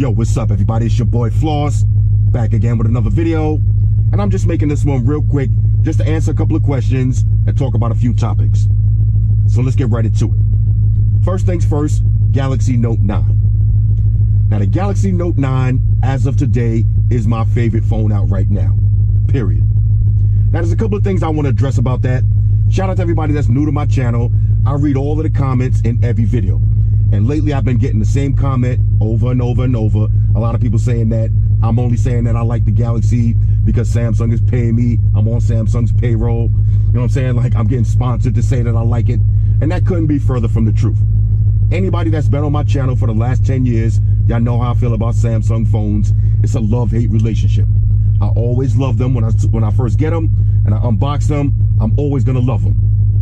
Yo, what's up everybody, it's your boy Floss, back again with another video, and I'm just making this one real quick just to answer a couple of questions and talk about a few topics. So let's get right into it. First things first, Galaxy Note 9. Now the Galaxy Note 9, as of today, is my favorite phone out right now, period. Now there's a couple of things I want to address about that. Shout out to everybody that's new to my channel. I read all of the comments in every video. And lately I've been getting the same comment over and over and over. A lot of people saying that I'm only saying that I like the Galaxy because Samsung is paying me. I'm on Samsung's payroll. You know what I'm saying? Like, I'm getting sponsored to say that I like it. And that couldn't be further from the truth. Anybody that's been on my channel for the last 10 years, y'all know how I feel about Samsung phones. It's a love-hate relationship. I always love them when I first get them and I unbox them. I'm always gonna love them.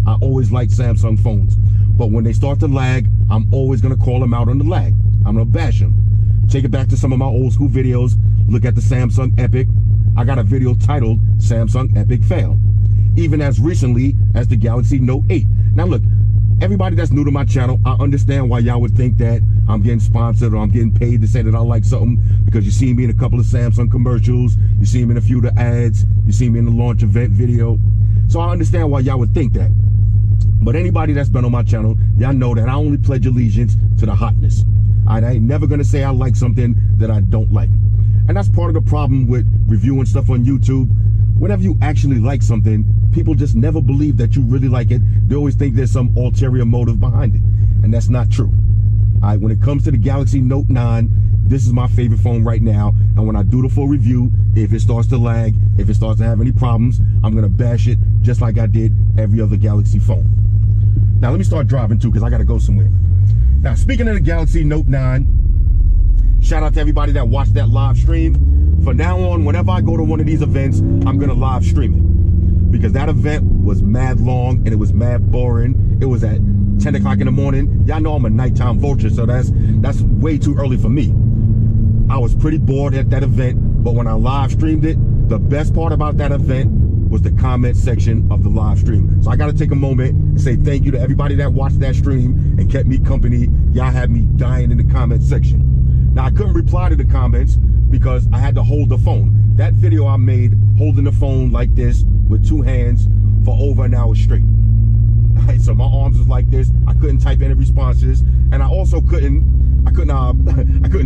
I always like Samsung phones. But when they start to lag, I'm always gonna call them out on the lag. I'm gonna bash them. Take it back to some of my old school videos. Look at the Samsung Epic. I got a video titled Samsung Epic Fail. Even as recently as the Galaxy Note 8. Now look, everybody that's new to my channel, I understand why y'all would think that I'm getting sponsored or I'm getting paid to say that I like something, because you see me in a couple of Samsung commercials, you see me in a few of the ads, you see me in the launch event video. So I understand why y'all would think that. But anybody that's been on my channel, y'all know that I only pledge allegiance to the hotness. I ain't never gonna say I like something that I don't like. And that's part of the problem with reviewing stuff on YouTube. Whenever you actually like something, people just never believe that you really like it. They always think there's some ulterior motive behind it. And that's not true. All right, when it comes to the Galaxy Note 9, this is my favorite phone right now. And when I do the full review, if it starts to lag, if it starts to have any problems, I'm gonna bash it just like I did every other Galaxy phone. Now let me start driving too, because I gotta go somewhere. Now speaking of the Galaxy Note 9, shout out to everybody that watched that live stream. From now on, whenever I go to one of these events, I'm gonna live stream it. Because that event was mad long and it was mad boring. It was at 10 o'clock in the morning. Y'all know I'm a nighttime vulture, so that's way too early for me. I was pretty bored at that event, but when I live streamed it, the best part about that event was the comment section of the live stream. So I gotta take a moment and say thank you to everybody that watched that stream and kept me company. Y'all had me dying in the comment section. Now I couldn't reply to the comments because I had to hold the phone. That video I made holding the phone like this with two hands for over an hour straight. All right, so my arms was like this. I couldn't type any responses, and I also couldn't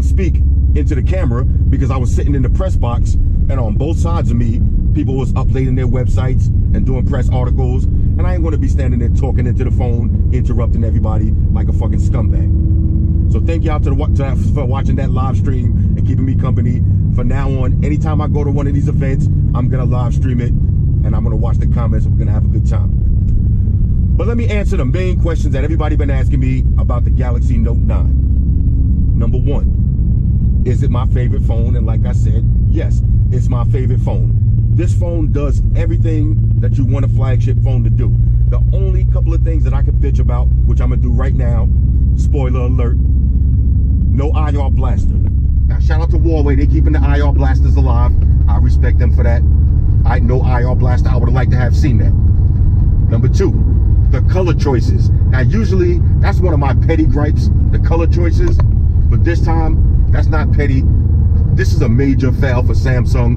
speak into the camera because I was sitting in the press box, and on both sides of me, people was updating their websites and doing press articles, and I ain't gonna be standing there talking into the phone, interrupting everybody like a fucking scumbag. So thank y'all for watching that live stream and keeping me company. From now on, anytime I go to one of these events, I'm gonna live stream it, and I'm gonna watch the comments, and we're gonna have a good time. But let me answer the main questions that everybody been asking me about the Galaxy Note 9. Number one, is it my favorite phone? And like I said, yes, it's my favorite phone. This phone does everything that you want a flagship phone to do. The only couple of things that I can bitch about, which I'm gonna do right now, spoiler alert, no IR blaster. Now shout out to Huawei, they're keeping the IR blasters alive. I respect them for that. I know IR blaster, I would have liked to have seen that. Number two, the color choices. Now usually, that's one of my petty gripes, the color choices, but this time, that's not petty. This is a major fail for Samsung.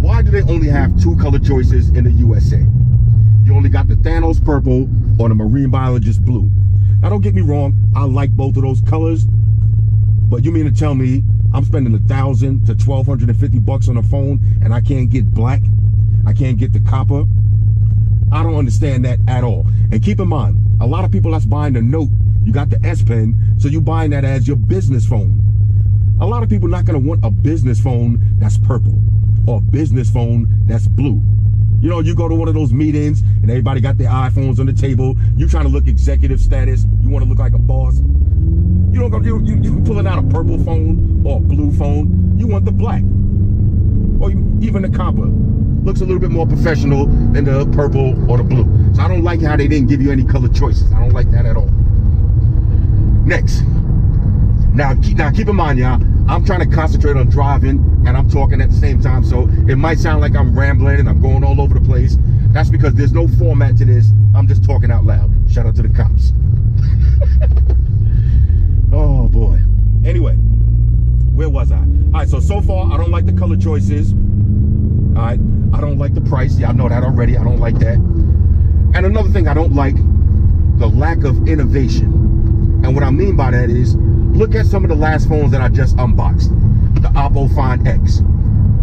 Why do they only have two color choices in the USA? You only got the Thanos purple or the marine biologist blue. Now don't get me wrong, I like both of those colors, but you mean to tell me I'm spending $1,000 to $1,250 on a phone and I can't get black? I can't get the copper? I don't understand that at all. And keep in mind, a lot of people that's buying the Note, you got the S Pen, so you're buying that as your business phone. A lot of people not gonna want a business phone that's purple, or a business phone that's blue. You know, you go to one of those meetings and everybody got their iPhones on the table, you trying to look executive status, you wanna look like a boss. You don't go, you pulling out a purple phone or a blue phone, you want the black. Or even the copper. Looks a little bit more professional than the purple or the blue. So I don't like how they didn't give you any color choices. I don't like that at all. Next. Now keep in mind, y'all, I'm trying to concentrate on driving and I'm talking at the same time, so it might sound like I'm rambling and I'm going all over the place. That's because there's no format to this. I'm just talking out loud. Shout out to the cops. Oh boy. Anyway, was I? All right, so far, I don't like the color choices. All right, I don't like the price. Yeah, I know that already. I don't like that. And another thing I don't like, the lack of innovation. And what I mean by that is, look at some of the last phones that I just unboxed. The Oppo Find X.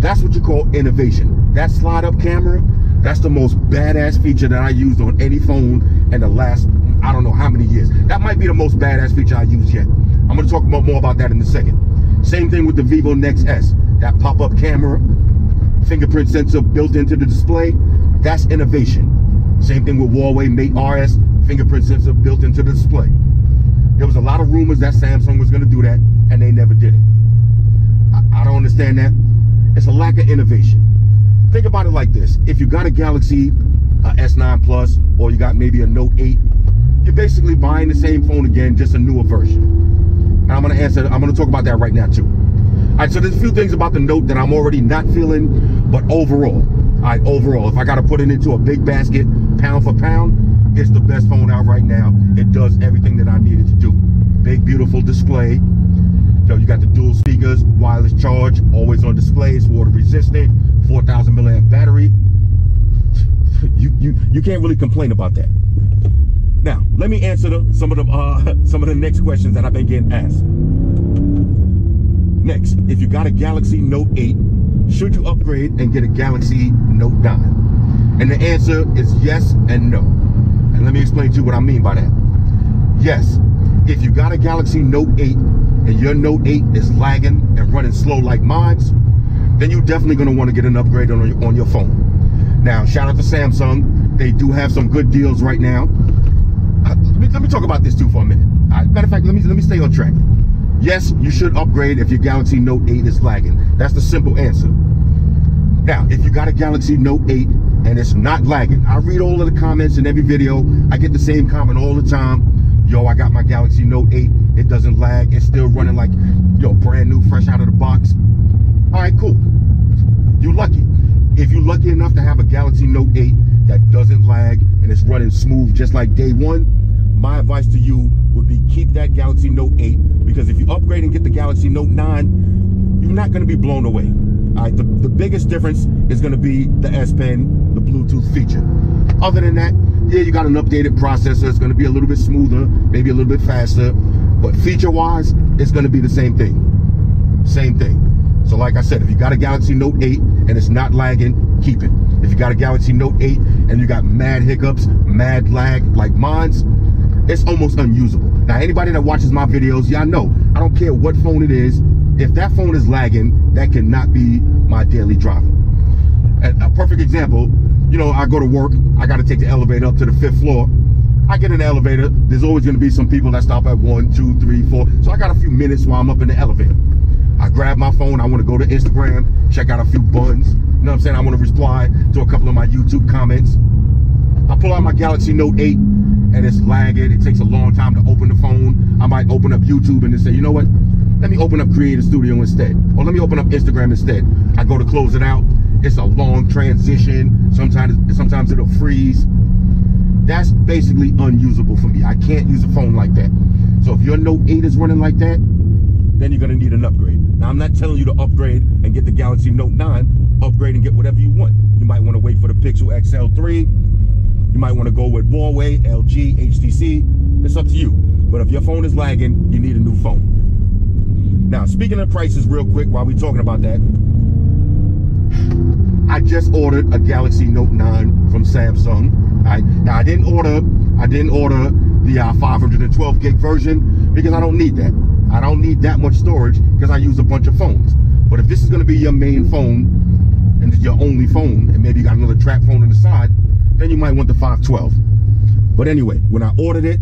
That's what you call innovation. That slide-up camera, that's the most badass feature that I used on any phone in the last, I don't know how many years. That might be the most badass feature I used yet. I'm gonna talk more about that in a second. Same thing with the Vivo NEX S. That pop-up camera, fingerprint sensor built into the display, that's innovation. Same thing with Huawei Mate RS, fingerprint sensor built into the display. There was a lot of rumors that Samsung was gonna do that, and they never did it. I don't understand that. It's a lack of innovation. Think about it like this. If you got a Galaxy S9 Plus, or you got maybe a Note 8, you're basically buying the same phone again, just a newer version. And I'm gonna talk about that right now too. All right, so there's a few things about the Note that I'm already not feeling, but overall, if I gotta put it into a big basket, pound for pound, it's the best phone out right now. It does everything that I needed to do. Big, beautiful display. So you got the dual speakers, wireless charge, always on display, it's water resistant, 4,000 milliamp battery. You can't really complain about that. Now, let me answer some of the next questions that I've been getting asked. Next, if you got a Galaxy Note 8, should you upgrade and get a Galaxy Note 9? And the answer is yes and no. And let me explain to you what I mean by that. Yes, if you got a Galaxy Note 8 and your Note 8 is lagging and running slow like mine's, then you're definitely gonna wanna get an upgrade on your phone. Now, shout out to Samsung. They do have some good deals right now. Let me talk about this too for a minute. Matter of fact, let me stay on track. Yes, you should upgrade if your Galaxy Note 8 is lagging. That's the simple answer. Now, if you got a Galaxy Note 8 and it's not lagging, I read all of the comments in every video. I get the same comment all the time. Yo, I got my Galaxy Note 8. It doesn't lag. It's still running like, yo, brand new, fresh out of the box. All right, cool. You lucky. If you're lucky enough to have a Galaxy Note 8 that doesn't lag and it's running smooth just like day one, my advice to you would be keep that Galaxy Note 8, because if you upgrade and get the Galaxy Note 9, you're not gonna be blown away. All right, the biggest difference is gonna be the S Pen, the Bluetooth feature. Other than that, yeah, you got an updated processor. It's gonna be a little bit smoother, maybe a little bit faster, but feature-wise, it's gonna be the same thing. Same thing. So like I said, if you got a Galaxy Note 8 and it's not lagging, keep it. If you got a Galaxy Note 8 and you got mad hiccups, mad lag like mine's, it's almost unusable. Now, anybody that watches my videos, y'all know, I don't care what phone it is. If that phone is lagging, that cannot be my daily driver. And a perfect example, you know, I go to work, I gotta take the elevator up to the 5th floor. I get in the elevator, there's always gonna be some people that stop at 1, 2, 3, 4. So I got a few minutes while I'm up in the elevator. I grab my phone, I want to go to Instagram, check out a few buns, you know what I'm saying? I want to reply to a couple of my YouTube comments. I pull out my Galaxy Note 8 and it's lagging. It takes a long time to open the phone. I might open up YouTube and then say, you know what? Let me open up Creative Studio instead. Or let me open up Instagram instead. I go to close it out. It's a long transition. Sometimes it'll freeze. That's basically unusable for me. I can't use a phone like that. So if your Note 8 is running like that, then you're gonna need an upgrade. Now, I'm not telling you to upgrade and get the Galaxy Note 9, upgrade and get whatever you want. You might wanna wait for the Pixel XL3. You might wanna go with Huawei, LG, HTC. It's up to you. But if your phone is lagging, you need a new phone. Now, speaking of prices real quick while we're talking about that, I just ordered a Galaxy Note 9 from Samsung. Now, I didn't order the 512 gig version because I don't need that. I don't need that much storage because I use a bunch of phones. But if this is gonna be your main phone and your only phone, and maybe you got another trap phone on the side, then you might want the 512. But anyway, when I ordered it,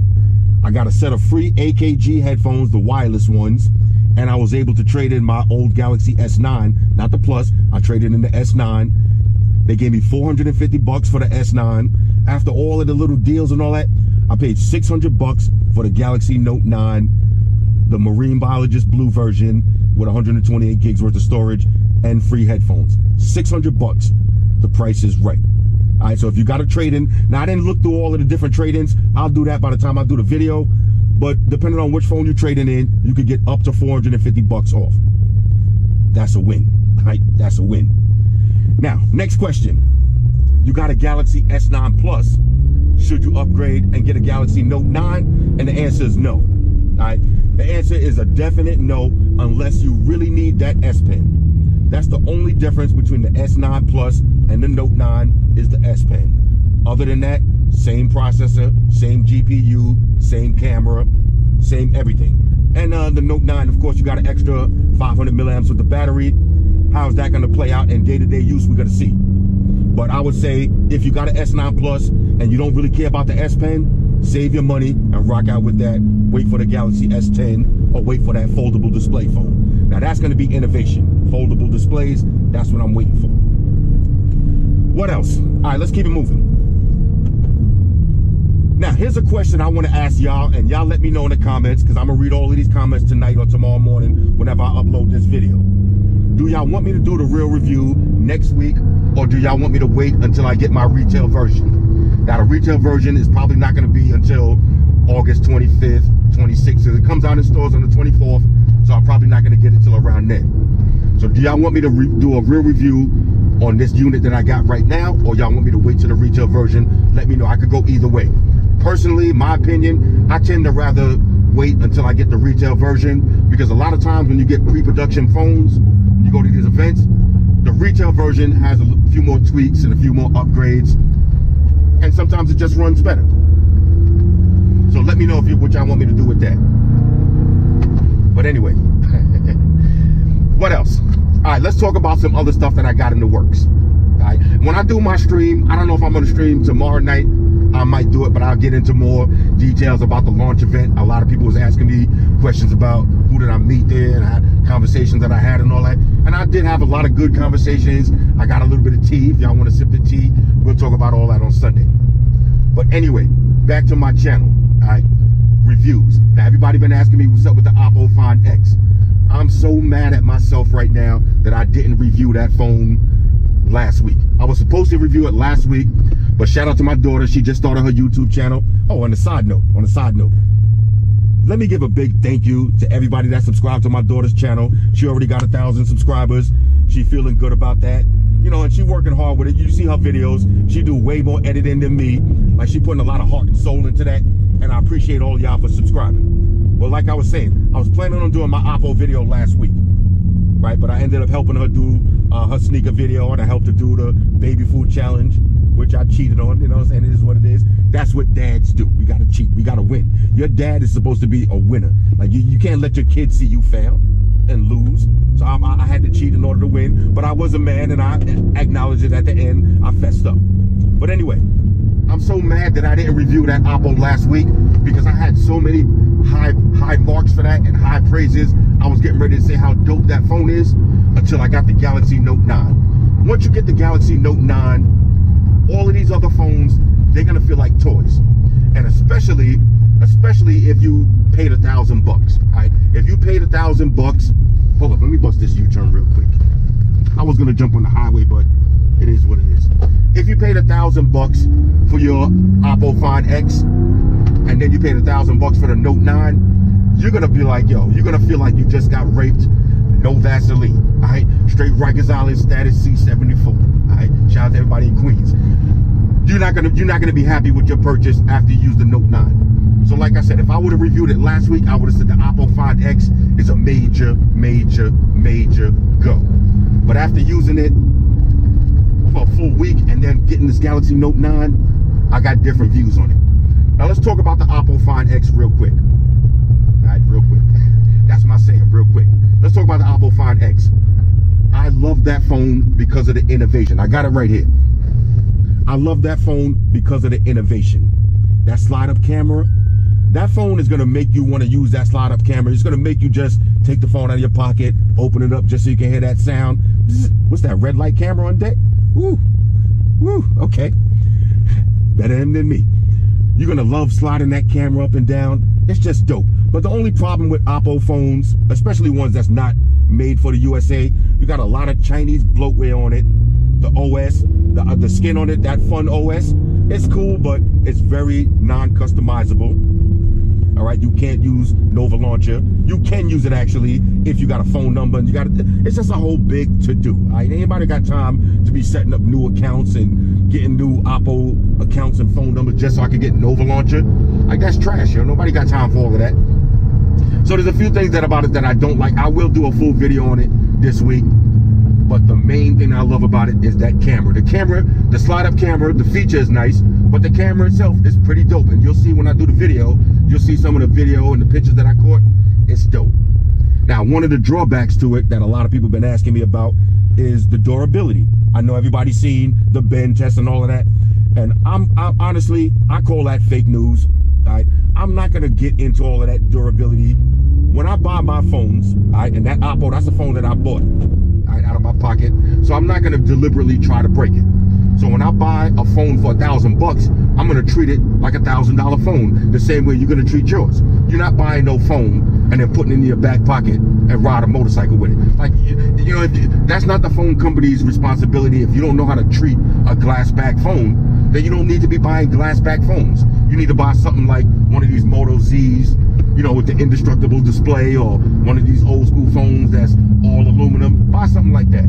I got a set of free AKG headphones, the wireless ones, and I was able to trade in my old Galaxy S9, not the Plus, I traded in the S9. They gave me $450 for the S9. After all of the little deals and all that, I paid $600 for the Galaxy Note 9, the marine biologist blue version with 128 gigs worth of storage and free headphones. $600. The price is right. All right, so if you got a trade-in, now I didn't look through all of the different trade-ins. I'll do that by the time I do the video, but depending on which phone you're trading in, you could get up to $450 off. that's a win. Right? That's a win. Now, next question. You got a Galaxy S9 Plus. Should you upgrade and get a Galaxy Note 9? And the answer is no. All right? The answer is a definite no unless you really need that S Pen. That's the only difference between the S9 Plus and the Note 9 is the S Pen. Other than that, same processor, same GPU, same camera, same everything. And the Note 9, of course, you got an extra 500 milliamps with the battery. How's that gonna play out in day-to-day use? We're gonna see. But I would say if you got an S9 Plus and you don't really care about the S Pen, save your money and rock out with that. Wait for the Galaxy S10 or wait for that foldable display phone. Now that's gonna be innovation. Foldable displays, that's what I'm waiting for. What else? All right, let's keep it moving. Now, here's a question I want to ask y'all, and y'all let me know in the comments, because I'm going to read all of these comments tonight or tomorrow morning whenever I upload this video. Do y'all want me to do the real review next week, or do y'all want me to wait until I get my retail version? Now, the retail version is probably not going to be until August 25th, 26th. So it comes out in stores on the 24th, so I'm probably not going to get it till around then. So do y'all want me to do a real review on this unit that I got right now, or y'all want me to wait till the retail version? Let me know. I could go either way. Personally, my opinion, I tend to rather wait until I get the retail version, because a lot of times when you get pre-production phones, you go to these events, the retail version has a few more tweaks and a few more upgrades, and sometimes it just runs better. So let me know if you, what y'all want me to do with that. But anyway, what else? All right, let's talk about some other stuff that I got in the works. All right, when I do my stream, I don't know if I'm gonna stream tomorrow night, I might do it, but I'll get into more details about the launch event. A lot of people was asking me questions about who did I meet there, and I had conversations that I had and all that. And I did have a lot of good conversations. I got a little bit of tea. If y'all want to sip the tea, we'll talk about all that on Sunday. But anyway, back to my channel, all right? Reviews. Now, everybody been asking me what's up with the Oppo Find X. I'm so mad at myself right now that I didn't review that phone last week. I was supposed to review it last week, but shout out to my daughter. She just started her YouTube channel. Oh, on a side note, let me give a big thank you to everybody that subscribed to my daughter's channel. She already got 1,000 subscribers. She feeling good about that. You know, and she working hard with it. You see her videos. She do way more editing than me. Like, she putting a lot of heart and soul into that. And I appreciate all y'all for subscribing. Well, like I was saying, I was planning on doing my Oppo video last week, right? But I ended up helping her do her sneaker video, and I helped her do the baby food challenge, which I cheated on, you know what I'm saying? It is what it is. That's what dads do. We gotta cheat, we gotta win. Your dad is supposed to be a winner. Like, you can't let your kids see you fail and lose. So I had to cheat in order to win, but I was a man and I acknowledged it at the end. I fessed up. But anyway, I'm so mad that I didn't review that Oppo last week, because I had so many high marks for that and high praises. I was getting ready to say how dope that phone is until I got the Galaxy Note 9. Once you get the Galaxy Note 9, all of these other phones, they're gonna feel like toys. And especially if you paid $1,000, all right? If you paid $1,000, hold up, let me bust this U-turn real quick. I was gonna jump on the highway, but it is what it is. If you paid $1,000 for your Oppo Find X, and then you paid $1,000 for the Note 9, you're gonna be like, yo, you're gonna feel like you just got raped, no Vaseline, all right? Straight Rikers Island status C74. Shout out to everybody in Queens. You're not gonna be happy with your purchase after you use the Note 9. So like I said, if I would have reviewed it last week, I would have said the Oppo Find X is a major go. But after using it for a full week and then getting this Galaxy Note 9, I got different views on it. Now let's talk about the Oppo Find X real quick. All right, real quick. That's my saying, real quick. Let's talk about the Oppo Find X. I love that phone because of the innovation. I got it right here. I love that phone because of the innovation. That slide-up camera, that phone is gonna make you wanna use that slide-up camera. It's gonna make you just take the phone out of your pocket, open it up just so you can hear that sound. What's that, red light camera on deck? Woo, woo, okay. Better than me. You're gonna love sliding that camera up and down. It's just dope. But the only problem with Oppo phones, especially ones that's not made for the USA, you got a lot of Chinese bloatware on it. The OS, the skin on it, that fun OS, it's cool, but it's very non-customizable. All right, you can't use Nova Launcher. You can use it actually if you got a phone number and you got it. It's just a whole big to do. All right, anybody got time to be setting up new accounts and getting new Oppo accounts and phone numbers just so I can get Nova Launcher? Like, that's trash, yo. Nobody got time for all of that. So there's a few things that about it that I don't like. I will do a full video on it this week. But the main thing I love about it is that camera. The camera, the slide-up camera, the feature is nice, but the camera itself is pretty dope. And you'll see when I do the video, you'll see some of the video and the pictures that I caught. It's dope. Now, one of the drawbacks to it that a lot of people have been asking me about is the durability. I know everybody's seen the bend test and all of that. And I'm honestly, I call that fake news. All right? I'm not gonna get into all of that durability. When I buy my phones, all right, and that Oppo, that's the phone that I bought out of my pocket, so I'm not gonna deliberately try to break it. So when I buy a phone for $1,000 bucks, I'm gonna treat it like $1,000 phone, the same way you're gonna treat yours. You're not buying no phone and then putting it in your back pocket and ride a motorcycle with it. Like, you know, if you, that's not the phone company's responsibility. If you don't know how to treat a glass back phone, then you don't need to be buying glass back phones. You need to buy something like one of these Moto Z's, you know, with the indestructible display, or one of these old school phones that's all aluminum. Buy something like that.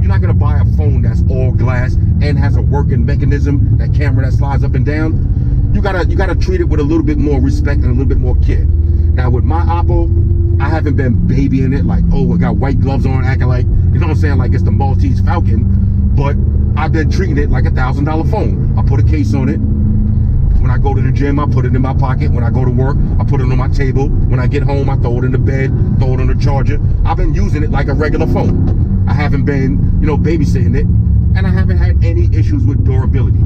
You're not gonna buy a phone that's all glass and has a working mechanism, that camera that slides up and down. You gotta treat it with a little bit more respect and a little bit more care. Now with my Oppo, I haven't been babying it like, oh, I got white gloves on, acting like, you know what I'm saying, like it's the Maltese Falcon, but I've been treating it like $1,000 phone. I put a case on it. When I go to the gym, I put it in my pocket. When I go to work, I put it on my table. When I get home, I throw it in the bed, throw it on the charger. I've been using it like a regular phone. I haven't been, you know, babysitting it, and I haven't had any issues with durability.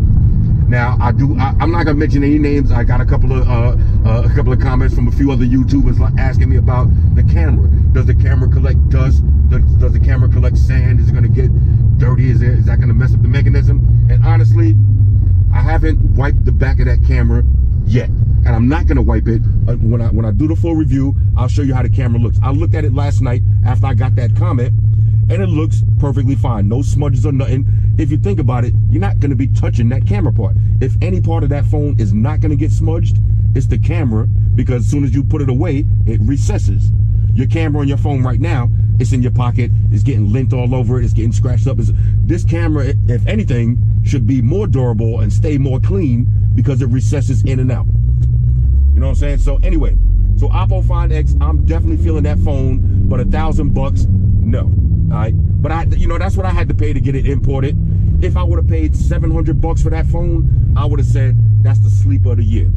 Now, I'm not gonna mention any names. I got a couple of comments from a few other YouTubers asking me about the camera. Does the camera collect dust? Does the camera collect sand? Is it gonna get dirty? Is that gonna mess up the mechanism? And honestly, I haven't wiped the back of that camera yet, and I'm not gonna wipe it. When I do the full review, I'll show you how the camera looks. I looked at it last night after I got that comment, and it looks perfectly fine. No smudges or nothing. If you think about it, you're not gonna be touching that camera part. If any part of that phone is not gonna get smudged, it's the camera, because as soon as you put it away, it recesses. Your camera on your phone right now, it's in your pocket, it's getting lint all over it, it's getting scratched up. This camera, if anything, should be more durable and stay more clean because it recesses in and out. You know what I'm saying? So anyway, so Oppo Find X, I'm definitely feeling that phone, but $1,000 bucks, no. All right, but I, you know, that's what I had to pay to get it imported. If I would have paid $700 bucks for that phone, I would have said that's the sleeper of the year.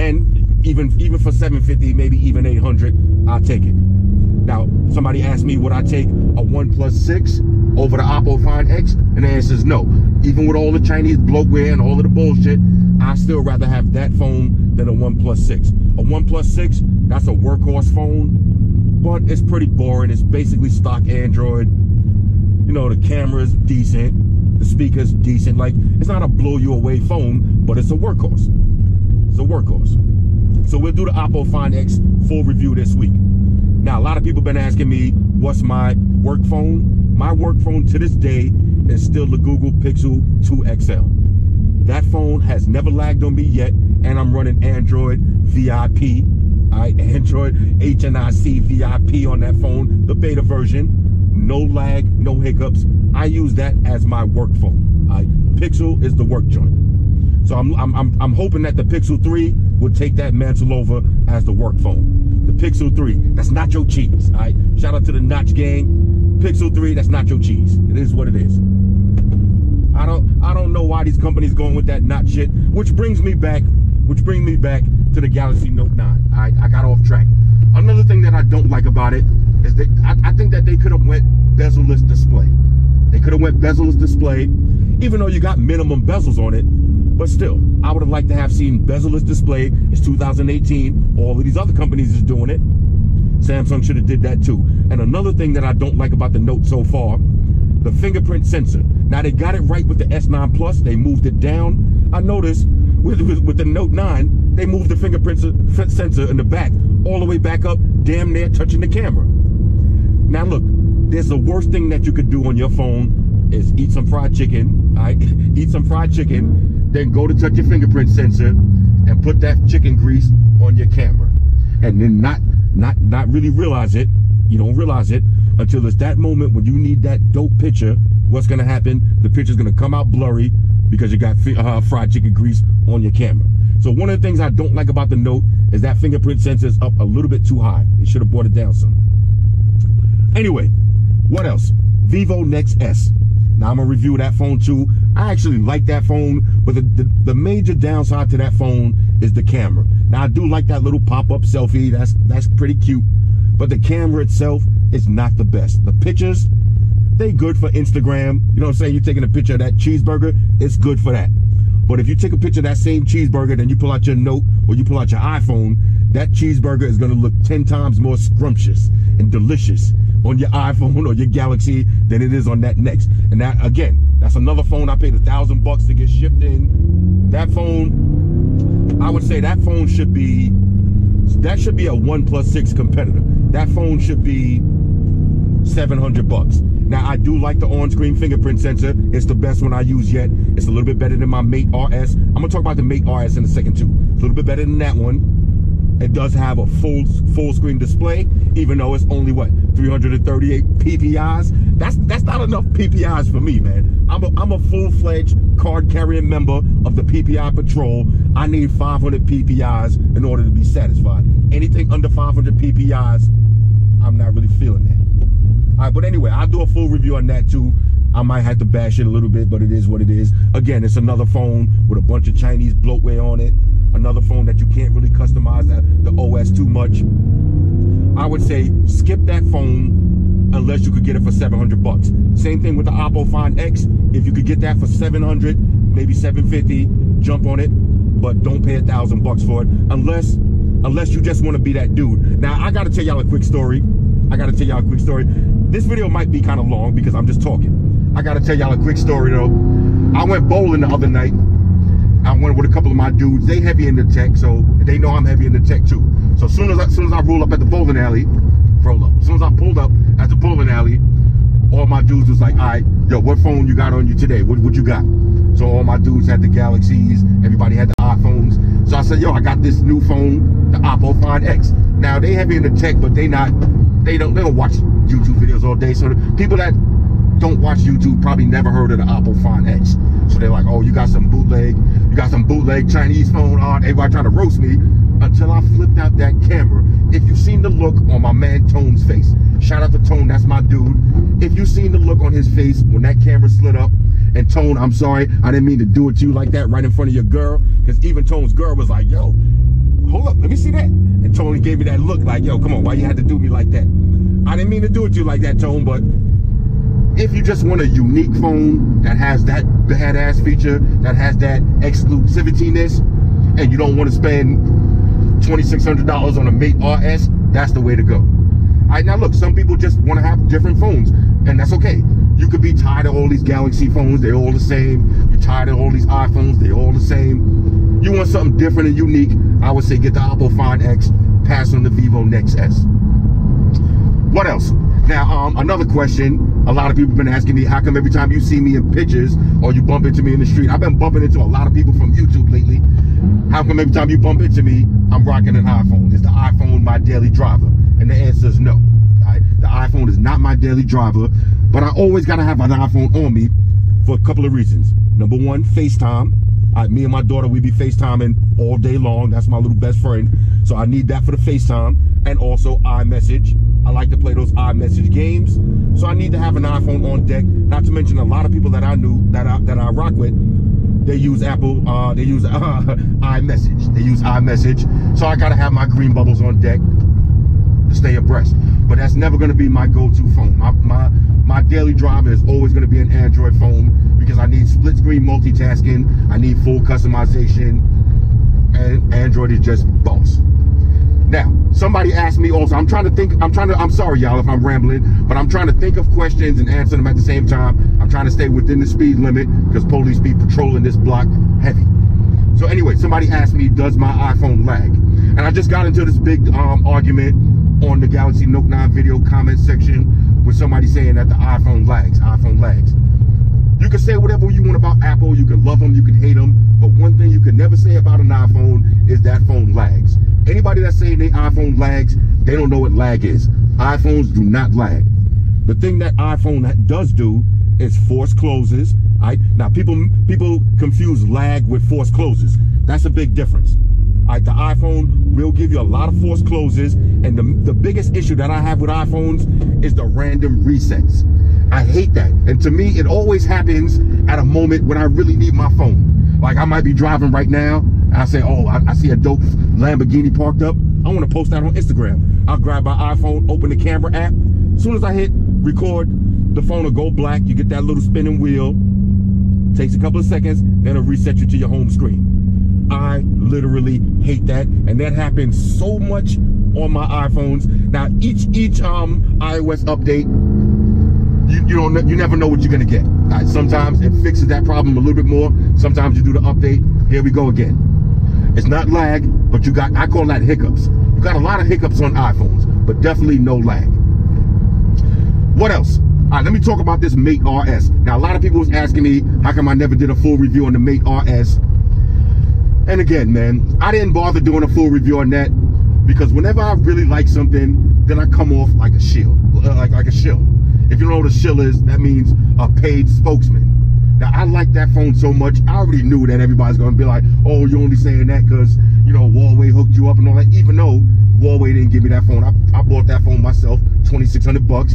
And even for $750, maybe even $800, I'll take it. Now, somebody asked me, would I take a OnePlus 6 over the Oppo Find X? And the answer is no. Even with all the Chinese bloatware and all of the bullshit, I still rather have that phone than a OnePlus 6. A OnePlus 6, that's a workhorse phone, but it's pretty boring. It's basically stock Android. You know, the camera's decent, the speaker's decent. Like, it's not a blow you away phone, but it's a workhorse. It's a workhorse. So we'll do the Oppo Find X full review this week. Now, a lot of people been asking me, what's my work phone? My work phone to this day is still the Google Pixel 2 XL. That phone has never lagged on me yet, and I'm running Android VIP, all right, Android HNIC VIP on that phone, the beta version. No lag, no hiccups. I use that as my work phone, all right? Pixel is the work joint. So I'm hoping that the Pixel 3 will take that mantle over as the work phone. The Pixel 3, that's nacho cheese, all right? Shout out to the Notch gang. Pixel 3, that's nacho cheese. It is what it is. I don't know why these companies going with that Notch shit, which brings me back to the Galaxy Note 9, all right? I got off track. Another thing that I don't like about it is that I think that they could have went bezel-less display. They could have went bezel-less display, even though you got minimum bezels on it, but still, I would have liked to have seen bezel-less display. It's 2018. All of these other companies is doing it. Samsung should have did that too. And another thing that I don't like about the Note so far, the fingerprint sensor. Now they got it right with the S9 Plus. They moved it down. I noticed with the Note 9, they moved the fingerprint sensor in the back, all the way back up, damn near touching the camera. Now look, there's the worst thing that you could do on your phone is eat some fried chicken, all right? Eat some fried chicken, then go to touch your fingerprint sensor and put that chicken grease on your camera, and then not really realize it. You don't realize it until it's that moment when you need that dope picture. What's gonna happen? The picture's gonna come out blurry because you got fried chicken grease on your camera. So one of the things I don't like about the Note is that fingerprint sensor is up a little bit too high. They should have brought it down some. Anyway, what else? Vivo NEX S. Now I'm gonna review that phone too. I actually like that phone, but the major downside to that phone is the camera. Now I do like that little pop-up selfie. That's pretty cute. But the camera itself is not the best. The pictures, they good for Instagram. You know what I'm saying? You're taking a picture of that cheeseburger, it's good for that. But if you take a picture of that same cheeseburger, then you pull out your Note or you pull out your iPhone, that cheeseburger is gonna look 10 times more scrumptious and delicious on your iPhone or your Galaxy than it is on that Next. And that, again, that's another phone I paid $1,000 to get shipped in. That phone, I would say that phone should be, that should be a OnePlus 6 competitor. That phone should be $700. Now, I do like the on-screen fingerprint sensor. It's the best one I use yet. It's a little bit better than my Mate RS. I'm gonna talk about the Mate RS in a second too. It's a little bit better than that one. It does have a full screen display, even though it's only what, 338 PPIs. That's not enough PPIs for me, man. I'm a full-fledged card-carrying member of the PPI patrol. I need 500 PPIs in order to be satisfied. Anything under 500 PPIs, I'm not really feeling that. All right, but anyway, I'll do a full review on that too. I might have to bash it a little bit, but it is what it is. Again, it's another phone with a bunch of Chinese bloatware on it. Another phone that you can't really customize the OS too much. I would say skip that phone unless you could get it for $700. Same thing with the Oppo Find X. If you could get that for $700, maybe $750, jump on it, but don't pay $1,000 for it unless you just want to be that dude. Now, I got to tell y'all a quick story. This video might be kind of long because I'm just talking. I gotta tell y'all a quick story though. I went bowling the other night. I went with a couple of my dudes. They heavy into tech, so they know I'm heavy into tech too. So soon as I roll up at the bowling alley, as soon as I pulled up at the bowling alley, all my dudes was like, all right, yo, what phone you got on you today? What you got? So all my dudes had the Galaxies, everybody had the iPhones. So I said, yo, I got this new phone, the Oppo Find X. Now they heavy into tech, but they don't watch YouTube videos all day. So the people that don't watch YouTube probably never heard of the Oppo Find X. So they're like, oh, you got some bootleg Chinese phone on. Everybody trying to roast me until I flipped out that camera. If you've seen the look on my man Tone's face, shout out to Tone, that's my dude. If you've seen the look on his face when that camera slid up, and Tone, I'm sorry, I didn't mean to do it to you like that right in front of your girl, because even Tone's girl was like, yo, hold up, let me see that. And Tony gave me that look like, yo, come on, why you had to do me like that? I didn't mean to do it to you like that, Tone, but if you just want a unique phone that has that badass feature, that has that exclusivity-ness, and you don't want to spend $2,600 on a Mate RS, that's the way to go. All right, now look, some people just want to have different phones, and that's okay. You could be tired of all these Galaxy phones, they're all the same. You're tired of all these iPhones, they're all the same. You want something different and unique, I would say get the Oppo Find X, pass on the Vivo NEX S. What else? Now, another question, a lot of people have been asking me, how come every time you see me in pictures or you bump into me in the street, I've been bumping into a lot of people from YouTube lately. How come every time you bump into me, I'm rocking an iPhone? Is the iPhone my daily driver? And the answer is no. Right? The iPhone is not my daily driver, but I always gotta have an iPhone on me for a couple of reasons. Number one, FaceTime. Right, me and my daughter, we be FaceTiming all day long. That's my little best friend. So I need that for the FaceTime, and also iMessage. I like to play those iMessage games. So I need to have an iPhone on deck. Not to mention a lot of people that I knew that I rock with, they use Apple, they use iMessage. So I gotta have my green bubbles on deck to stay abreast. But that's never gonna be my go-to phone. My daily driver is always gonna be an Android phone because I need split screen multitasking, I need full customization, and Android is just boss. Now, somebody asked me also, I'm sorry y'all if I'm rambling, but I'm trying to think of questions and answer them at the same time. I'm trying to stay within the speed limit because police be patrolling this block heavy. So anyway, somebody asked me, does my iPhone lag? And I just got into this big argument on the Galaxy Note 9 video comment section with somebody saying that the iPhone lags. You can say whatever you want about Apple, you can love them, you can hate them, but one thing you can never say about an iPhone is that phone lags. Anybody that's saying their iPhone lags, they don't know what lag is. iPhones do not lag. The thing that iPhone does do is force closes. Right? Now, people confuse lag with force closes. That's a big difference. All right, the iPhone will give you a lot of force closes, and the biggest issue that I have with iPhones is the random resets. I hate that, and to me, it always happens at a moment when I really need my phone. Like, I might be driving right now, and I say, oh, I see a dope Lamborghini parked up. I want to post that on Instagram. I'll grab my iPhone, open the camera app. As soon as I hit record, the phone will go black. You get that little spinning wheel. Takes a couple of seconds, then it'll reset you to your home screen. I literally hate that, and that happens so much on my iPhones. Now, each iOS update, you never know what you're gonna get. All right, sometimes it fixes that problem a little bit more. Sometimes you do the update, here we go again. It's not lag, but you got, I call that hiccups. You got a lot of hiccups on iPhones, but definitely no lag. What else? All right, let me talk about this Mate RS. Now, a lot of people was asking me, how come I never did a full review on the Mate RS? And again, man, I didn't bother doing a full review on that because whenever I really like something, then I come off like a shill, like a shill. If you don't know what a shill is, that means a paid spokesman. Now, I like that phone so much, I already knew that everybody's gonna be like, oh, you're only saying that because, you know, Huawei hooked you up and all that, even though Huawei didn't give me that phone. I bought that phone myself, 2,600 bucks,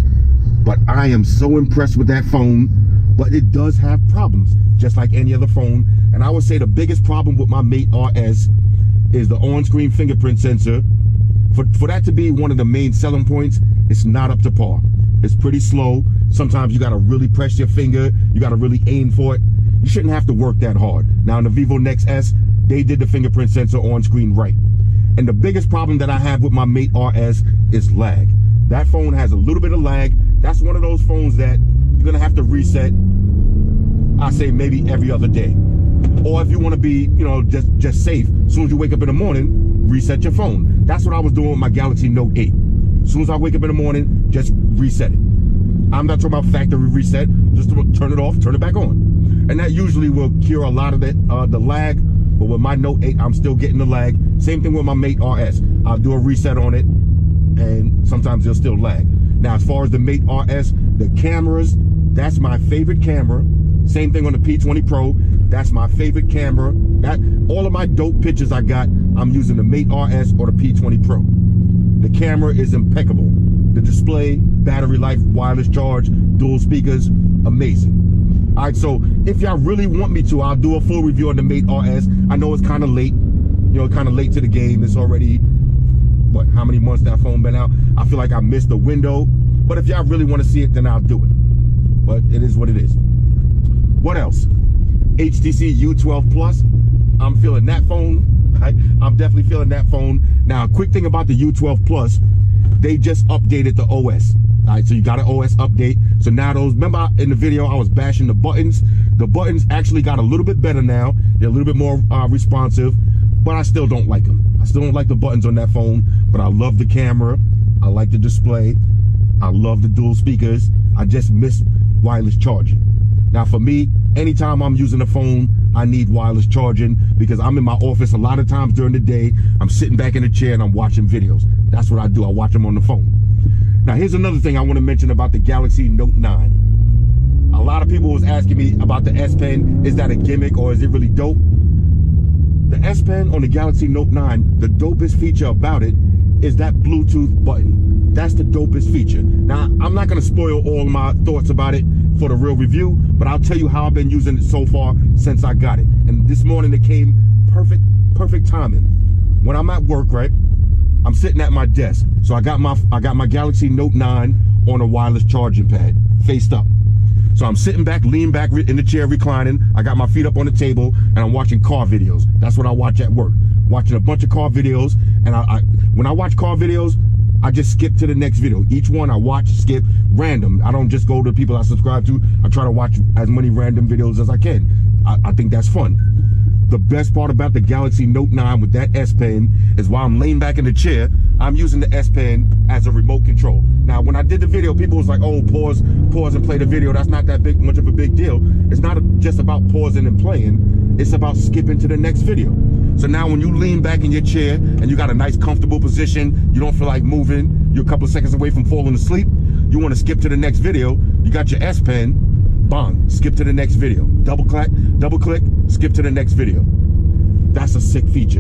but I am so impressed with that phone. But it does have problems, just like any other phone. And I would say the biggest problem with my Mate RS is the on-screen fingerprint sensor. For that to be one of the main selling points, it's not up to par. It's pretty slow. Sometimes you gotta really press your finger. You gotta really aim for it. You shouldn't have to work that hard. Now in the Vivo NEX S, they did the fingerprint sensor on-screen right. And the biggest problem that I have with my Mate RS is lag. That phone has a little bit of lag. That's one of those phones that you're gonna have to reset. I say maybe every other day. Or if you want to be, you know, just safe, as soon as you wake up in the morning, reset your phone. That's what I was doing with my Galaxy Note 8. As soon as I wake up in the morning, just reset it. I'm not talking about factory reset, just turn it off, turn it back on. And that usually will cure a lot of the lag, but with my Note 8, I'm still getting the lag. Same thing with my Mate RS. I'll do a reset on it, and sometimes it'll still lag. Now, as far as the Mate RS, the cameras, that's my favorite camera. Same thing on the P20 Pro. That's my favorite camera. That, all of my dope pictures I got, I'm using the Mate RS or the P20 Pro. The camera is impeccable. The display, battery life, wireless charge, dual speakers, amazing. All right, so if y'all really want me to, I'll do a full review on the Mate RS. I know it's kind of late, you know, kind of late to the game. It's already, what, how many months that phone been out? I feel like I missed the window. But if y'all really want to see it, then I'll do it. But it is what it is. What else? HTC U12 Plus. I'm feeling that phone. I'm definitely feeling that phone. Now, a quick thing about the U12 Plus, they just updated the OS. All right, so you got an OS update. So now those, remember in the video, I was bashing the buttons. The buttons actually got a little bit better now. They're a little bit more responsive, but I still don't like them. I still don't like the buttons on that phone, but I love the camera. I like the display. I love the dual speakers. I just miss wireless charging. Now for me, anytime I'm using a phone, I need wireless charging because I'm in my office a lot of times during the day. I'm sitting back in a chair and I'm watching videos. That's what I do, I watch them on the phone. Now here's another thing I want to mention about the Galaxy Note 9. A lot of people was asking me about the S Pen. Is that a gimmick or is it really dope? The S Pen on the Galaxy Note 9, the dopest feature about it is that Bluetooth button. That's the dopest feature. Now, I'm not gonna spoil all my thoughts about it for the real review, but I'll tell you how I've been using it so far since I got it. And this morning it came perfect timing. When I'm at work, right, I'm sitting at my desk. So I got my Galaxy Note 9 on a wireless charging pad, faced up. So I'm sitting back, leaning back in the chair, reclining. I got my feet up on the table and I'm watching car videos. That's what I watch at work. Watching a bunch of car videos. And when I watch car videos, I just skip to the next video. Each one I watch, skip, random. I don't just go to people I subscribe to. I try to watch as many random videos as I can. I think that's fun. The best part about the Galaxy Note 9 with that S Pen is while I'm laying back in the chair, I'm using the S Pen as a remote control. Now, when I did the video, people was like, oh, pause and play the video. That's not that much of a big deal. It's not just about pausing and playing. It's about skipping to the next video. So now when you lean back in your chair and you got a nice comfortable position, you don't feel like moving, you're a couple of seconds away from falling asleep, you want to skip to the next video, you got your S Pen, bang, skip to the next video. Double click, skip to the next video. That's a sick feature.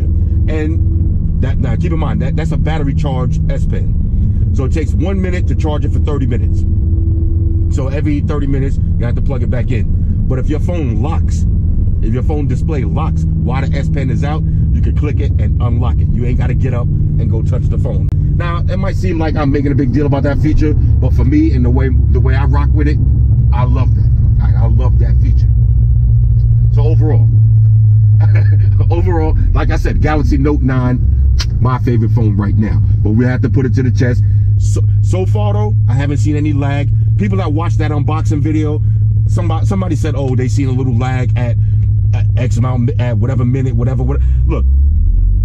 And that, now keep in mind, that's a battery charged S Pen. So it takes 1 minute to charge it for 30 minutes. So every 30 minutes, you have to plug it back in. But if your phone locks, if your phone display locks while the S Pen is out, you can click it and unlock it. You ain't got to get up and go touch the phone. Now, it might seem like I'm making a big deal about that feature, but for me and the way I rock with it, I love that. I love that feature. So overall, like I said, Galaxy Note 9, my favorite phone right now. But we have to put it to the test. So far though, I haven't seen any lag. People that watched that unboxing video, somebody said, oh, they seen a little lag at X amount, at whatever minute, whatever. Look,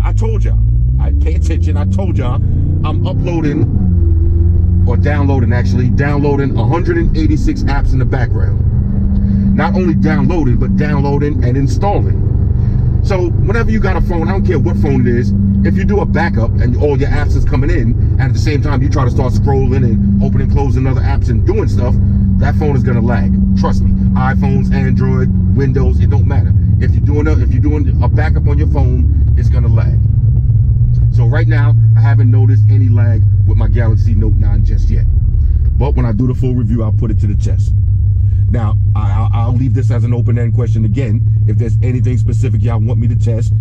I told y'all, I pay attention. I told y'all, I'm uploading, or downloading actually, 186 apps in the background. Not only downloading, but downloading and installing. So whenever you got a phone, I don't care what phone it is, if you do a backup and all your apps is coming in, and at the same time you try to start scrolling and opening, closing other apps and doing stuff, that phone is gonna lag. Trust me. iPhones, Android, Windows, it don't matter. If you're doing a backup on your phone, it's gonna lag. So right now, I haven't noticed any lag with my Galaxy Note 9 just yet. But when I do the full review, I'll put it to the test. Now, I'll leave this as an open-end question again. If there's anything specific y'all want me to test,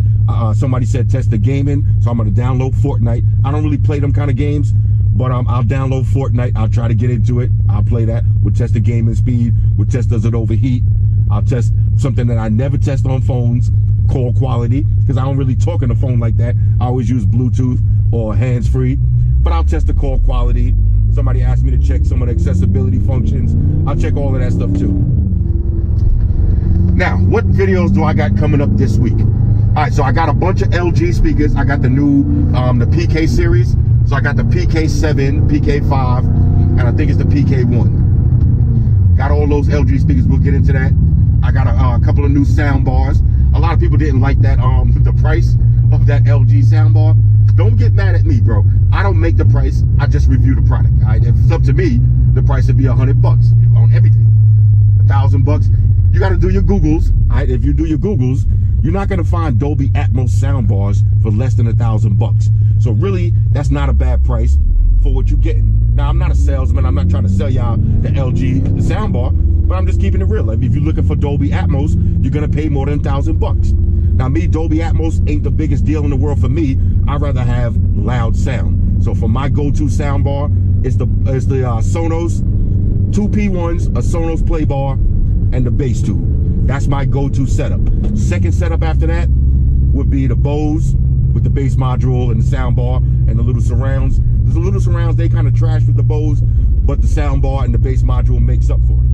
somebody said test the gaming, so I'm gonna download Fortnite. I don't really play them kind of games, but I'll download Fortnite. I'll try to get into it. I'll play that. We'll test the gaming speed. We'll test, does it overheat? I'll test something that I never test on phones, call quality, because I don't really talk on the phone like that. I always use Bluetooth or hands-free, but I'll test the call quality. Somebody asked me to check some of the accessibility functions. I'll check all of that stuff too. Now, what videos do I got coming up this week? All right, so I got a bunch of LG speakers. I got the new, the PK series. So I got the PK7, PK5, and I think it's the PK1. Got all those LG speakers, we'll get into that. I got a couple of new sound bars. A lot of people didn't like that, the price of that LG soundbar. Don't get mad at me, bro. I don't make the price, I just review the product. All right? If it's up to me, the price would be $100 on everything. $1,000. You gotta do your Googles. All right? If you do your Googles, you're not gonna find Dolby Atmos soundbars for less than $1,000. So really, that's not a bad price for what you're getting. Now, I'm not a salesman, I'm not trying to sell y'all the LG soundbar, but I'm just keeping it real. Like, if you're looking for Dolby Atmos, you're gonna pay more than $1,000. Now me, Dolby Atmos ain't the biggest deal in the world for me. I'd rather have loud sound. So for my go-to soundbar, it's the Sonos 2P1s, a Sonos Play Bar, and the bass tube. That's my go-to setup. Second setup after that would be the Bose with the bass module and the soundbar and the little surrounds. The little surrounds, they kind of trash with the Bose, but the soundbar and the bass module makes up for it.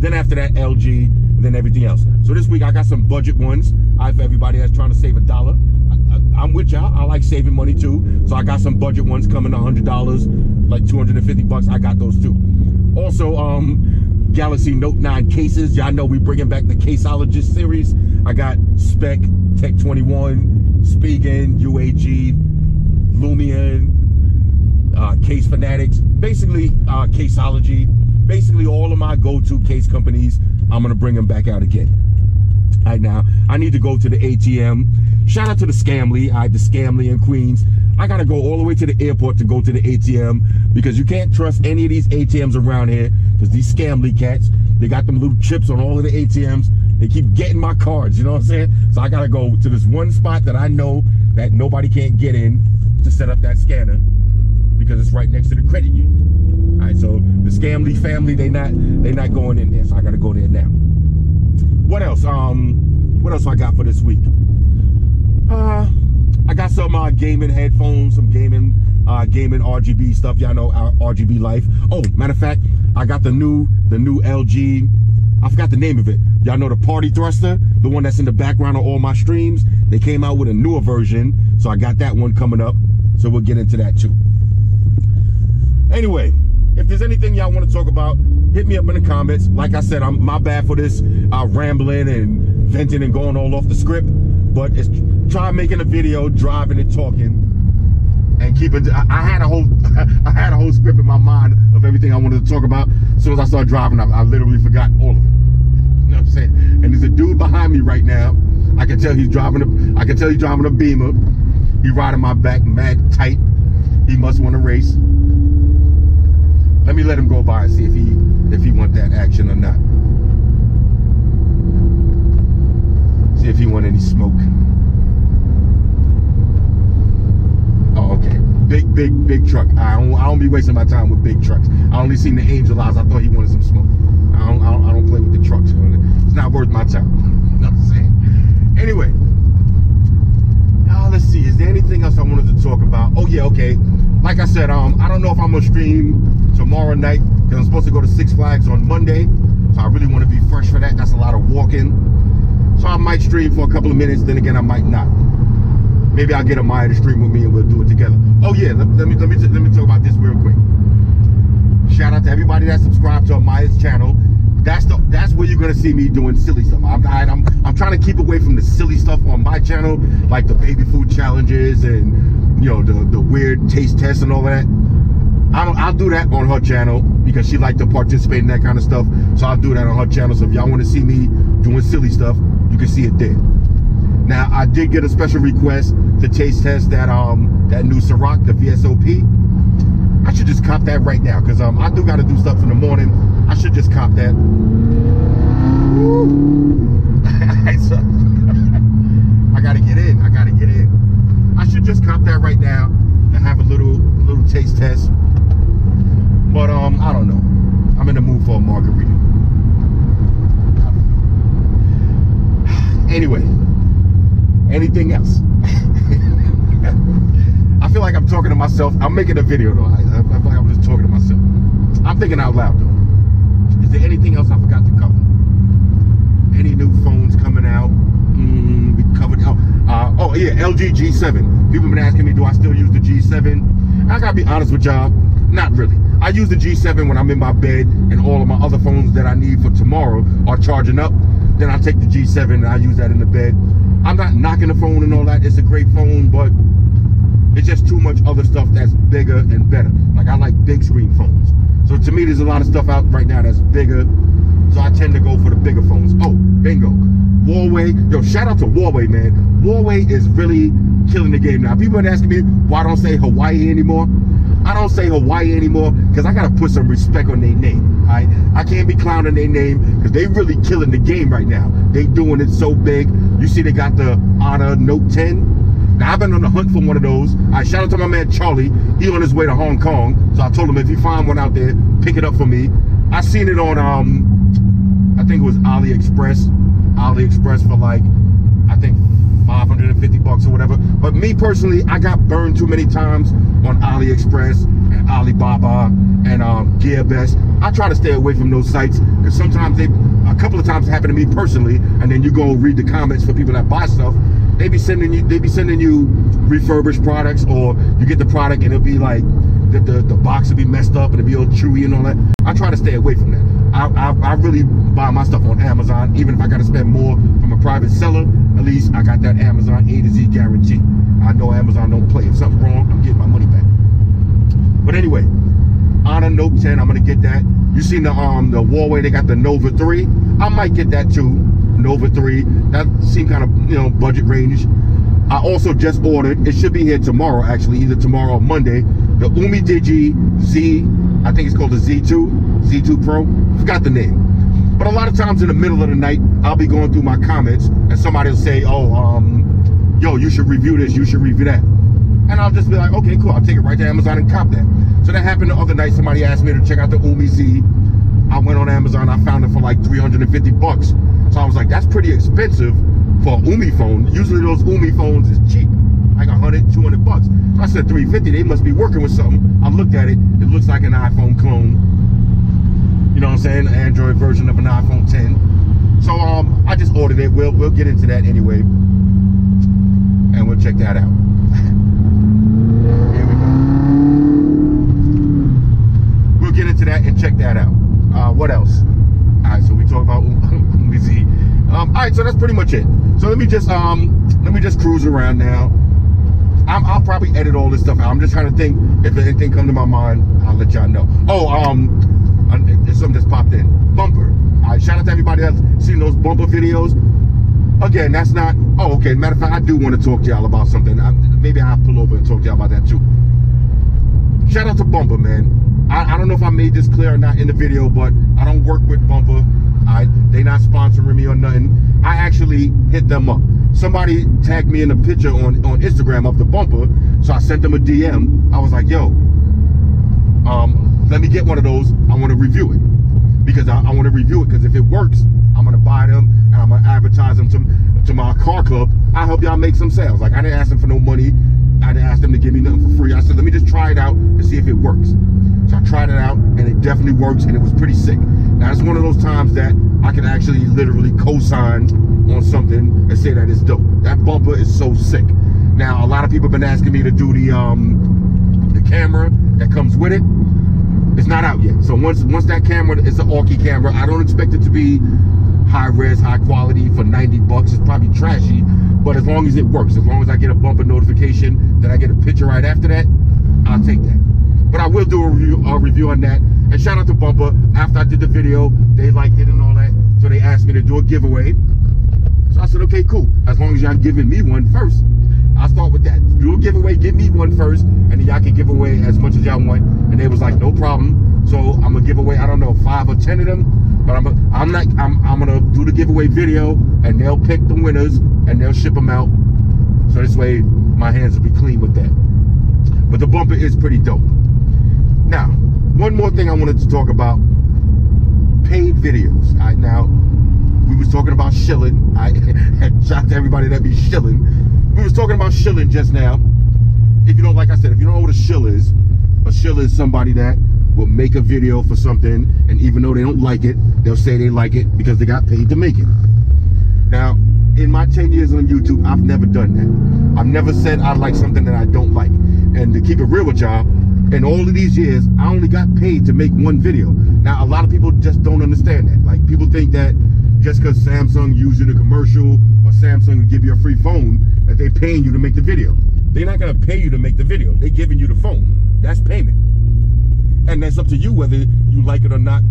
Then after that, LG. Than everything else. So this week I got some budget ones. For everybody that's trying to save $1, I'm with y'all. I like saving money too. So I got some budget ones coming to $100, like $250. I got those too. Also, Galaxy Note 9 cases. Y'all know we bringing back the Caseology series. I got Spec, Tech 21, Spigen, UAG, Lumion, Case Fanatics. Basically, Caseology. Basically, all of my go-to case companies. I'm gonna bring them back out again. All right, now, I need to go to the ATM. Shout out to the Scamly, the Scamly in Queens. I gotta go all the way to the airport to go to the ATM because you can't trust any of these ATMs around here because these Scamly cats, they got them little chips on all of the ATMs. They keep getting my cards, you know what I'm saying? So I gotta go to this one spot that I know that nobody can't get in to set up that scanner because it's right next to the credit union. All right, so the Scamly family, they not going in there, so I gotta go there now. What else? What else I got for this week? I got some gaming headphones, some gaming RGB stuff. Y'all know our RGB life. Oh, matter of fact, I got the new LG. I forgot the name of it. Y'all know the Party Thruster, the one that's in the background of all my streams. They came out with a newer version, so I got that one coming up. So we'll get into that too. Anyway. If there's anything y'all want to talk about, hit me up in the comments. Like I said, I'm my bad for this rambling and venting and going all off the script, but it's try making a video, driving and talking, and keep it. I had a whole script in my mind of everything I wanted to talk about. As soon as I started driving, I literally forgot all of it. You know what I'm saying? And there's a dude behind me right now. I can tell he's driving. I can tell he's driving a Beamer. He riding my back mad tight. He must want to race. Let me let him go by and see if he want that action or not. See if he want any smoke. Oh, okay. Big truck. I don't be wasting my time with big trucks. I only seen the Angel Eyes. I thought he wanted some smoke. I don't play with the trucks. It's not worth my time. You know what I'm saying? Anyway. Let's see. Is there anything else I wanted to talk about? Oh yeah, okay. Like I said, I don't know if I'm gonna stream tomorrow night because I'm supposed to go to Six Flags on Monday, so I really want to be fresh for that. That's a lot of walking, so I might stream for a couple of minutes. Then again, I might not. Maybe I'll get Amaya to stream with me and we'll do it together. Oh yeah, let me talk about this real quick. Shout out to everybody that subscribed to Amaya's channel. That's where you're gonna see me doing silly stuff. I'm trying to keep away from the silly stuff on my channel, like the baby food challenges and, you know, the weird taste tests and all that. I'll do that on her channel because she likes to participate in that kind of stuff. So I'll do that on her channel. So if y'all want to see me doing silly stuff, you can see it there. Now I did get a special request to taste test that new Ciroc, the VSOP. I should just cop that right now because I do gotta do stuff in the morning. I should just cop that. I gotta get in. I should just cop that right now and have a little taste test. But I don't know. I'm in the mood for a margarita. I don't know. Anyway, anything else? I feel like I'm talking to myself. I'm making a video though. I feel like I'm just talking to myself. I'm thinking out loud though. Is there anything else I forgot to cover? Any new phones coming out? We covered. Oh yeah, LG G7. People been asking me, do I still use the G7? I gotta be honest with y'all, not really. I use the G7 when I'm in my bed and all of my other phones that I need for tomorrow are charging up. Then I take the G7 and I use that in the bed. I'm not knocking the phone and all that. It's a great phone, but it's just too much other stuff that's bigger and better. Like I like big screen phones. So to me, there's a lot of stuff out right now that's bigger. So I tend to go for the bigger phones. Oh, bingo. Huawei. Yo, shout out to Huawei, man. Huawei is really killing the game now. People are asking me why I don't say Hawaii anymore. I don't say Hawaii anymore because I got to put some respect on their name. All right? I can't be clowning their name because they really killing the game right now. They doing it so big. You see they got the Honor Note 10. Now, I've been on the hunt for one of those. I shout out to my man Charlie. He on his way to Hong Kong. So I told him if he find one out there, pick it up for me. I seen it on, I think it was AliExpress. AliExpress for like, I think $550 or whatever. But me personally, I got burned too many times on AliExpress and Alibaba and GearBest. I try to stay away from those sites because sometimes a couple of times it happened to me personally, and then you go read the comments for people that buy stuff. They be sending you refurbished products, or you get the product and it'll be like the box will be messed up and it'll be all chewy and all that. I try to stay away from that. I really buy my stuff on Amazon, even if I gotta spend more from a private seller. At least I got that Amazon A to Z guarantee. I know Amazon don't play. If something's wrong, I'm getting my money back. But anyway, Honor Note 10, I'm gonna get that. You seen the Huawei? They got the Nova 3. I might get that too. Nova 3, that seemed kind of, you know, budget range. I also just ordered, it should be here tomorrow actually, either tomorrow or Monday, the Umi Digi Z, I think it's called the Z2, Z2 Pro, forgot the name. But a lot of times in the middle of the night, I'll be going through my comments and somebody will say, oh, yo, you should review this, you should review that. And I'll just be like, okay, cool, I'll take it right to Amazon and cop that. So that happened the other night, somebody asked me to check out the Umi Z. I went on Amazon, I found it for like $350. So I was like, that's pretty expensive for an Umi phone. Usually those Umi phones is cheap, like $100, $200. So I said $350, they must be working with something. I looked at it, it looks like an iPhone clone. You know what I'm saying? An Android version of an iPhone 10. So I just ordered it. We'll get into that anyway. And we'll check that out. Here we go. We'll get into that and check that out. What else? All right, so we talk about Umi Z. All right, so that's pretty much it. So let me just cruise around now. I'll probably edit all this stuff out. I'm just trying to think if anything comes to my mind. I'll let y'all know. Oh, there's something just popped in. Bumper. All right, shout out to everybody that's seen those Bumper videos. Again, that's not. Oh, okay. Matter of fact, I do want to talk to y'all about something. Maybe I'll pull over and talk to y'all about that too. Shout out to Bumper, man. I don't know if I made this clear or not in the video, but I don't work with Bumper. They not sponsoring me or nothing. I actually hit them up. Somebody tagged me in a picture on Instagram of the Bumper, so I sent them a DM. I was like, yo, let me get one of those. I want to review it, because I want to review it, because if it works, I'm going to buy them and I'm going to advertise them to my car club. I hope y'all make some sales. Like, I didn't ask them for no money. I didn't ask them to give me nothing for free. I said, let me just try it out and see if it works. So I tried it out, and it definitely works, and it was pretty sick. Now, it's one of those times that I can actually literally co-sign on something and say that it's dope. That Bumper is so sick. Now, a lot of people have been asking me to do the camera that comes with it. It's not out yet. So once that camera, it's an Orky camera. I don't expect it to be high res, high quality for 90 bucks. It's probably trashy, but as long as it works, as long as I get a Bumper notification, then I get a picture right after that, I'll take that. But I will do a review on that. And shout out to Bumper. After I did the video, they liked it and all that, so they asked me to do a giveaway. So I said, okay, cool. As long as y'all giving me one first, I'll start with that. Do a giveaway, give me one first, and then y'all can give away as much as y'all want. And they was like, no problem. So I'm gonna give away, I don't know, 5 or 10 of them. But I'm gonna do the giveaway video, and they'll pick the winners and they'll ship them out. So this way, my hands will be clean with that. But the Bumper is pretty dope. Now, one more thing I wanted to talk about: paid videos. All right, now we was talking about shilling. Shout out to everybody that be shilling. We was talking about shilling just now. If you don't, like I said, if you don't know what a shill is somebody that will make a video for something, and even though they don't like it, they'll say they like it because they got paid to make it. Now, in my 10 years on YouTube, I've never done that. I've never said I like something that I don't like. And to keep it real with y'all, in all of these years, I only got paid to make one video. Now, a lot of people just don't understand that. Like, people think that just because Samsung used you in a commercial or Samsung will give you a free phone, that they're paying you to make the video. They're not going to pay you to make the video. They're giving you the phone. That's payment. And that's up to you whether you like it or not.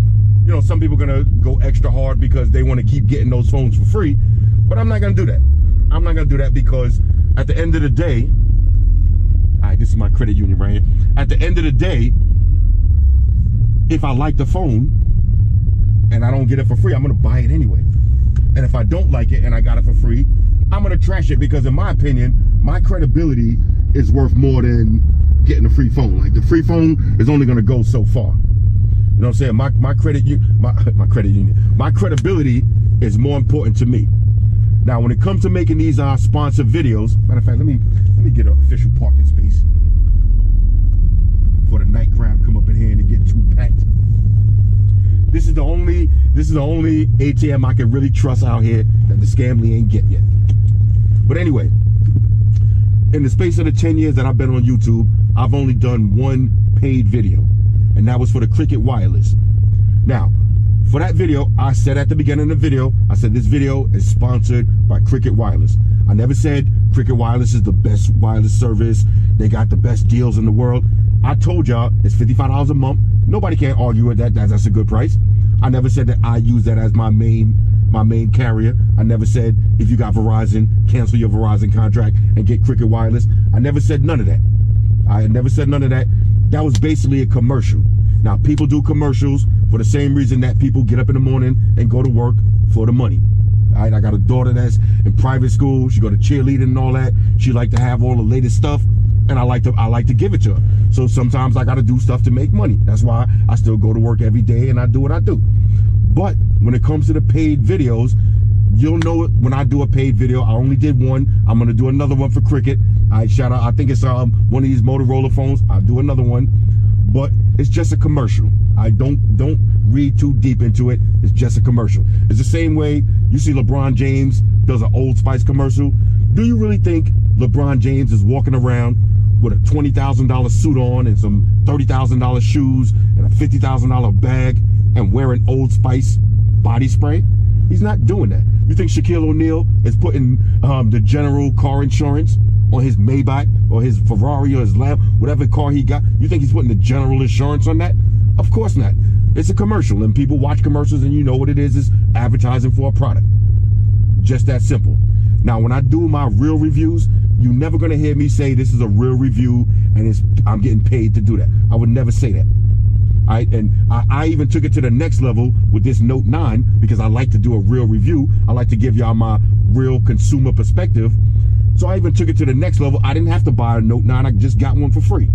You know, some people are going to go extra hard because they want to keep getting those phones for free. But I'm not going to do that. I'm not going to do that, because at the end of the day, alright, this is my credit union right here. At the end of the day, if I like the phone and I don't get it for free, I'm gonna buy it anyway. And if I don't like it and I got it for free, I'm gonna trash it, because in my opinion, my credibility is worth more than getting a free phone. Like, the free phone is only gonna go so far. You know what I'm saying? My credibility is more important to me. Now, when it comes to making these sponsored videos, matter of fact, let me get an official parking space for the night crowd come up in here and get too packed. This is the only ATM I can really trust out here that the scamly ain't get yet. But anyway, in the space of the 10 years that I've been on YouTube, I've only done one paid video, and that was for the Cricket Wireless. Now, for that video, I said at the beginning of the video, I said this video is sponsored by Cricket Wireless. I never said Cricket Wireless is the best wireless service, they got the best deals in the world. I told y'all it's $55 a month. Nobody can argue with that. That's a good price. I never said that I use that as my main carrier. I never said if you got Verizon, cancel your Verizon contract and get Cricket Wireless. I never said none of that. I never said none of that. That was basically a commercial. Now, people do commercials for the same reason that people get up in the morning and go to work, for the money. All right, I got a daughter that's in private school. She go to cheerleading and all that. She like to have all the latest stuff, and I like to give it to her. So sometimes I got to do stuff to make money. That's why I still go to work every day and I do what I do. But when it comes to the paid videos, you'll know it when I do a paid video. I only did one. I'm gonna do another one for Cricket. I shout out. I think it's one of these Motorola phones. I'll do another one, but it's just a commercial. I don't read too deep into it. It's just a commercial. It's the same way you see LeBron James does an Old Spice commercial. Do you really think LeBron James is walking around with a $20,000 suit on and some $30,000 shoes and a $50,000 bag and wearing Old Spice body spray? He's not doing that. You think Shaquille O'Neal is putting the general car insurance on his Maybach or his Ferrari or his Lamb, whatever car he got? You think he's putting the general insurance on that? Of course not. It's a commercial, and people watch commercials, and you know what it is. It's advertising for a product. Just that simple. Now, when I do my real reviews, you're never going to hear me say this is a real review and it's, I'm getting paid to do that. I would never say that. I even took it to the next level with this Note 9 because I like to do a real review. I like to give y'all my real consumer perspective. So I even took it to the next level. I didn't have to buy a Note 9. I just got one for free.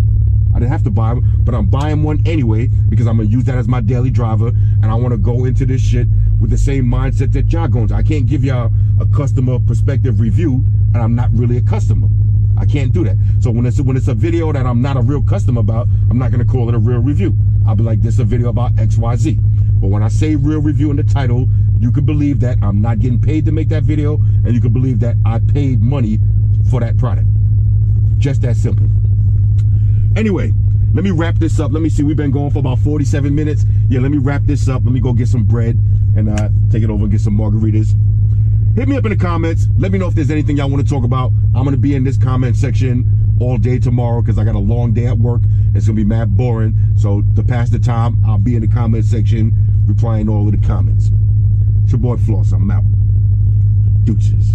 I didn't have to buy one, but I'm buying one anyway because I'm going to use that as my daily driver, and I want to go into this shit with the same mindset that y'all going to. I can't give y'all a customer perspective review, and I'm not really a customer. I can't do that. So when it's a video that I'm not a real customer about, I'm not going to call it a real review. I'll be like, this is a video about XYZ. But when I say real review in the title, you could believe that I'm not getting paid to make that video, and you could believe that I paid money for that product. Just that simple. Anyway, let me wrap this up. Let me see, we've been going for about 47 minutes. Yeah, let me wrap this up. Let me go get some bread and take it over and get some margaritas. Hit me up in the comments. Let me know if there's anything y'all want to talk about. I'm gonna be in this comment section all day tomorrow because I got a long day at work. It's gonna be mad boring. So to pass the time, I'll be in the comment section replying all of the comments. It's your boy Floss, I'm out. Deuces.